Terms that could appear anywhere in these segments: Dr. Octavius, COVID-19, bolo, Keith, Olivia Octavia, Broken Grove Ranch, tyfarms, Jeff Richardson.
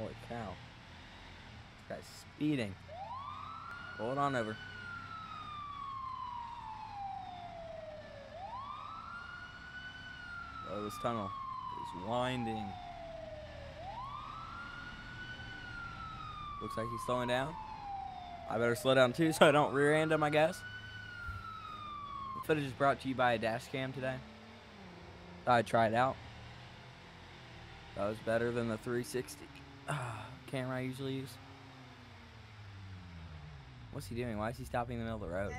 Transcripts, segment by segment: Holy cow. This guy's speeding. Hold on over. Oh, this tunnel is winding. Looks like he's slowing down. I better slow down too so I don't rear-end him, I guess. The footage is brought to you by a dash cam today. Thought I'd try it out. That was better than the 360 camera I usually use. What's he doing? Why is he stopping in the middle of the road?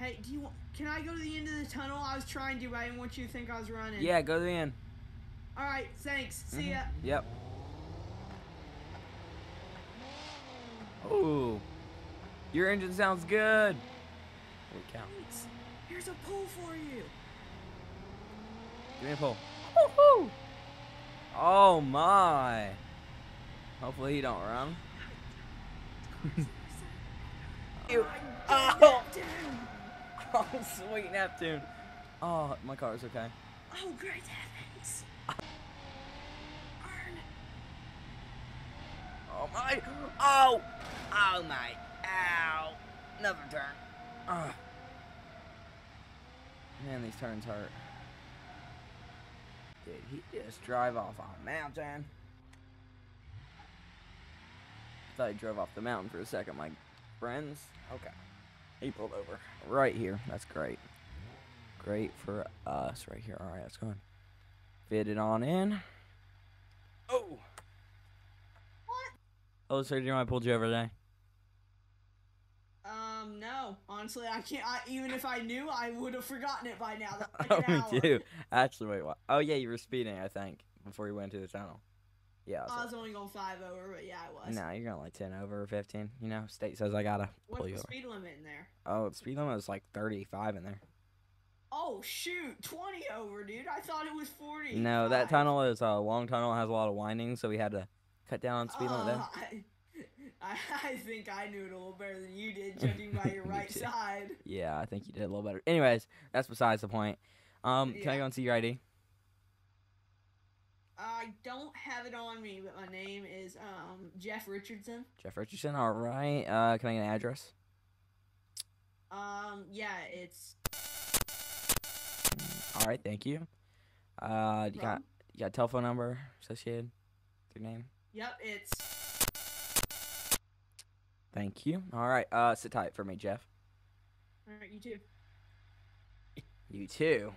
Hey, do you want, can I go to the end of the tunnel? I was trying to, but I didn't want you to think I was running. Yeah, go to the end. All right, thanks. See ya. Yep. Ooh, your engine sounds good. Holy cow. Here's a pull for you. Give me a pull. Woohoo! Oh my. Hopefully he don't run. Oh. Oh, sweet Neptune. Oh, my car is okay. Oh, great heavens. Oh my. Oh. Oh my. Ow. Another turn. Ugh. Man, these turns hurt. Did he just drive off a mountain? I thought he drove off the mountain for a second, my friends. Okay. He pulled over. Right here. That's great. Great for us right here. Alright, let's go on. Fit it on in. Oh! What? Oh, sir, do you know I pulled you over today? No. Honestly, I can't. Even if I knew, I would have forgotten it by now. That's like an hour. Too. Actually, wait, what? Oh, yeah, you were speeding, I think, before you went to the tunnel. Yeah, I was only going 5 over, but yeah, I was. No, you're going like 10 over or 15. You know, state says I gotta pull you over. What's the speed limit in there? Oh, the speed limit is like 35 in there. Oh, shoot. 20 over, dude. I thought it was 40. No, that tunnel is a long tunnel. Has a lot of windings, so we had to cut down on the speed limit there. I think I knew it a little better than you did, judging by your right side. Yeah, I think you did a little better. Anyways, that's besides the point. Yeah. Can I go and see your ID? I don't have it on me, but my name is Jeff Richardson. Jeff Richardson, all right. Can I get an address? Yeah, it's. All right, thank you. You got a telephone number associated with your name? Yep, it's. Thank you. All right, sit tight for me, Jeff. All right, you too. You too.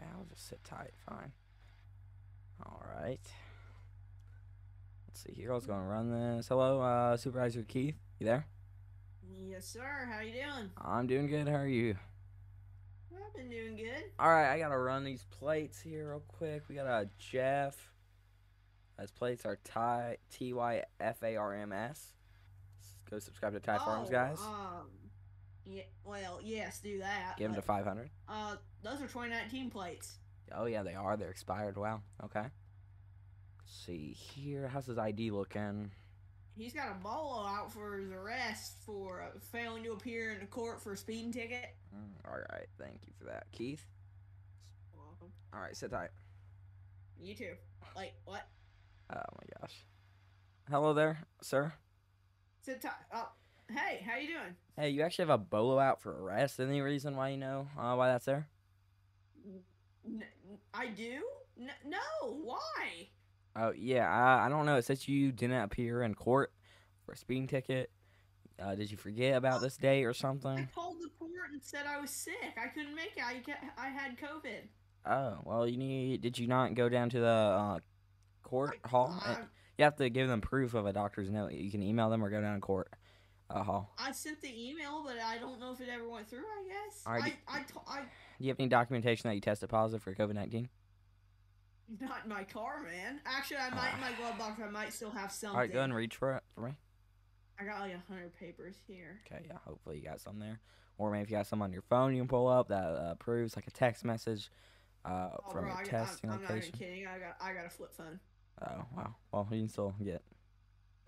Okay, I'll just sit tight. Fine. All right. Let's see here. I was going to run this. Hello, Supervisor Keith. You there? Yes, sir. How you doing? I'm doing good. How are you? I've been doing good. All right, I got to run these plates here real quick. We got a Jeff. His plates are TYFARMS. Go subscribe to Ty Farms, guys. Yeah, well, yes, do that. Give them to 500. Those are 2019 plates. Oh, yeah, they are. They're expired. Wow. Okay. Let's see here. How's his ID looking? He's got a bolo out for his arrest for failing to appear in the court for a speeding ticket. All right. Thank you for that. Keith? You're welcome. All right. Sit tight. You too. Like, what? Oh, my gosh. Hello there, sir. Sit tight. Oh. Hey, how you doing? Hey, you actually have a bolo out for arrest. Any reason why you know why that's there? I do? No, why? Oh, yeah, I don't know. It says you didn't appear in court for a speeding ticket. Did you forget about this day or something? I called the court and said I was sick. I couldn't make it. I had COVID. Oh, well, did you not go down to the court hall? You have to give them proof of a doctor's note. You can email them or go down to court. I sent the email, but I don't know if it ever went through, I guess. All right, do you have any documentation that you tested positive for COVID-19? Not in my car, man. Actually, I might in my glove box. I might still have something. All right, go ahead and reach for it for me. I got like 100 papers here. Okay, yeah, hopefully you got some there. Or maybe if you got some on your phone you can pull up that proves like a text message from a testing location. I'm not even kidding. I got a flip phone. Oh, wow. Well, you can still get...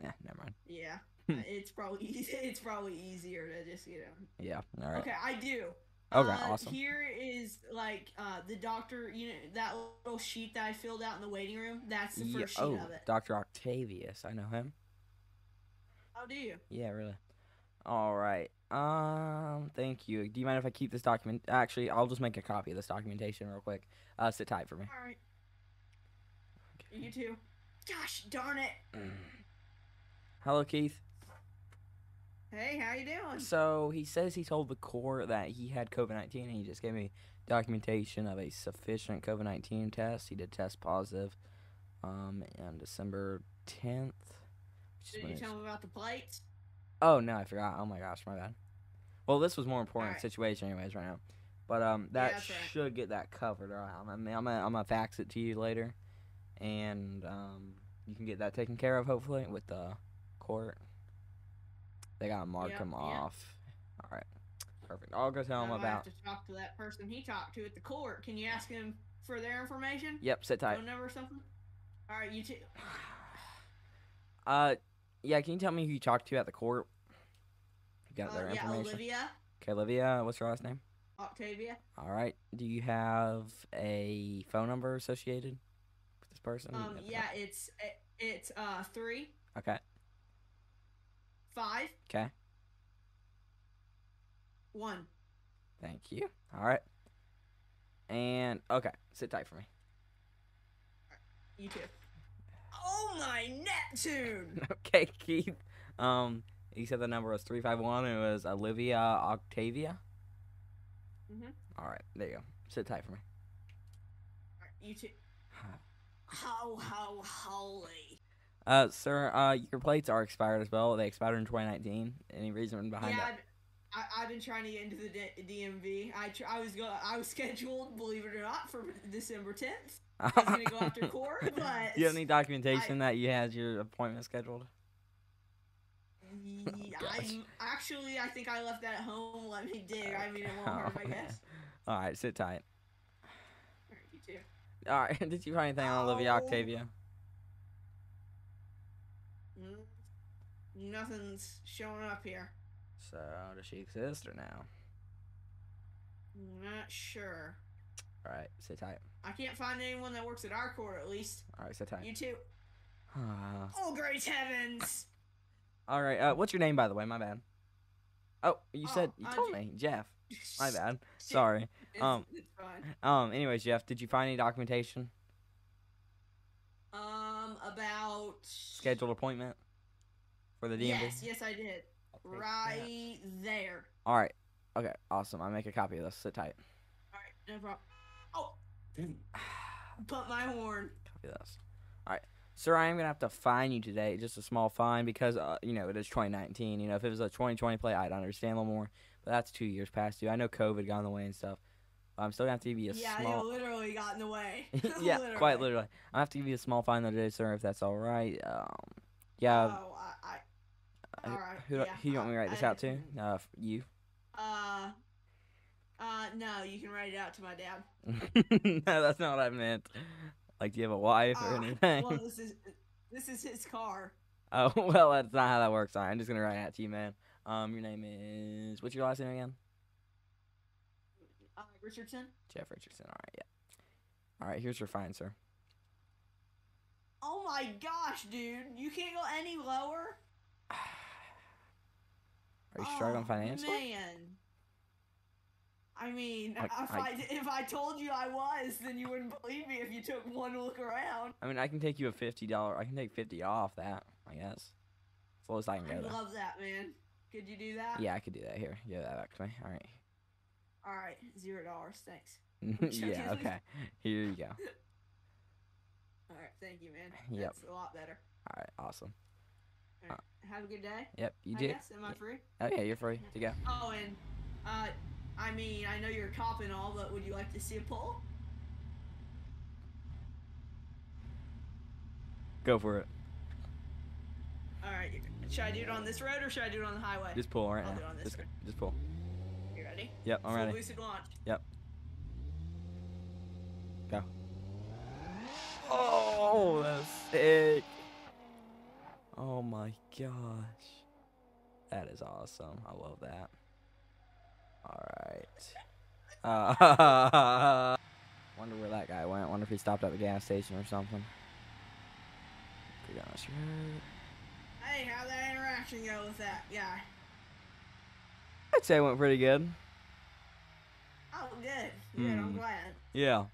Nah, never mind. Yeah. It's probably easier to just, you know. Yeah, all right. Okay, I do. Okay, awesome. Here is like the doctor, you know, that little sheet that I filled out in the waiting room. That's the first sheet of it. Dr. Octavius, I know him. Oh, do you? Yeah, really. All right. Thank you. Do you mind if I keep this document? Actually, I'll just make a copy of this documentation real quick. Sit tight for me. All right. Okay. You too. Gosh darn it. Hello, Keith. Hey, how you doing? So, he says he told the court that he had COVID-19, and he just gave me documentation of a sufficient COVID-19 test. He did test positive on December 10th. Did you tell him about the plates? Oh, no, I forgot. Oh, my gosh, my bad. Well, this was more important situation anyways right now. But that should get that covered. I'm gonna fax it to you later, and you can get that taken care of, hopefully, with the court. They gotta mark him off. All right, perfect. I'll go tell him about. I have to talk to that person he talked to at the court. Can you ask him for their information? Yep. Sit tight. Phone number or something. All right, you too. Yeah. Can you tell me who you talked to at the court? You got their information. Olivia. Okay, Olivia. What's your last name? Octavia. All right. Do you have a phone number associated with this person? Yeah. It's 3. Okay. 5. Okay. 1. Thank you. All right. And, okay. Sit tight for me. You too. Oh, my Neptune! Okay, Keith. He said the number was 351. It was Olivia Octavia. Mm-hmm. All right. There you go. Sit tight for me. All right, you too. Ho, ho, holy. Sir, your plates are expired as well. They expired in 2019. Any reason behind that? Yeah, I've been trying to get into the DMV. I was scheduled, believe it or not, for December 10th. I was gonna go after court, but you have any documentation that you had your appointment scheduled? Yeah, oh, actually, I think I left that at home. Let me dig. I mean, it won't hurt, I guess. All right, sit tight. All right, you too. All right, did you find anything on Olivia Octavia? Nothing's showing up here. So, does she exist or no? Not sure. Alright, sit tight. I can't find anyone that works at our court, at least. Alright, sit tight. You too. Oh, great heavens! Alright, what's your name, by the way? My bad. Oh, you told me. Jeff. My bad. Sorry. It's fine. Anyways, Jeff, did you find any documentation? About... scheduled appointment? For the DMV? Yes, I did. Right there. All right. Okay, awesome. I'll make a copy of this. Sit tight. All right, no problem. Oh! Put my horn. Copy this. All right. Sir, I am going to have to fine you today, just a small fine, because, you know, it is 2019. You know, if it was a 2020 play, I'd understand a little more, but that's 2 years past due. I know COVID got in the way and stuff. I'm still going to have to give you a small... Yeah, it literally got in the way. Yeah, literally. Quite literally. I'll have to give you a small fine today, sir, if that's all right. Yeah. Oh, all right, who you want me to write this out to? You? No, you can write it out to my dad. No, that's not what I meant. Like, do you have a wife or anything? Well, this is his car. Oh, well, that's not how that works. All right, I'm just going to write it out to you, man. Your name is... what's your last name again? Richardson. Jeff Richardson. All right, yeah. All right, here's your fine, sir. Oh, my gosh, dude. You can't go any lower? Are you struggling financially? Man. I mean, if I told you I was, then you wouldn't believe me if you took one look around. I mean, I can take you a $50. I can take 50 off that, I guess. As low as I can go. I love that, man. Could you do that? Yeah, I could do that. Here, give that back to me. All right. All right, $0. Thanks. Yeah. Okay. Here you go. All right. Thank you, man. Yep. That's a lot better. All right. Awesome. All right. Have a good day. Yep, you do. Am I free? Oh, yeah, you're free to go. Oh, and, I mean, I know you're a cop and all, but would you like to see a poll? Go for it. All right, should I do it on this road or should I do it on the highway? Just pull right now. I'll do it on this road. Just pull. You ready? Yep, I'm ready. Lucid launch. Yep. Go. Oh, that's sick. Oh my gosh. That is awesome. I love that. All right. Wonder where that guy went. Wonder if he stopped at the gas station or something. Pretty honest. Hey, how'd that interaction go with that guy? I'd say it went pretty good. Oh, good. Good, I'm glad. Yeah.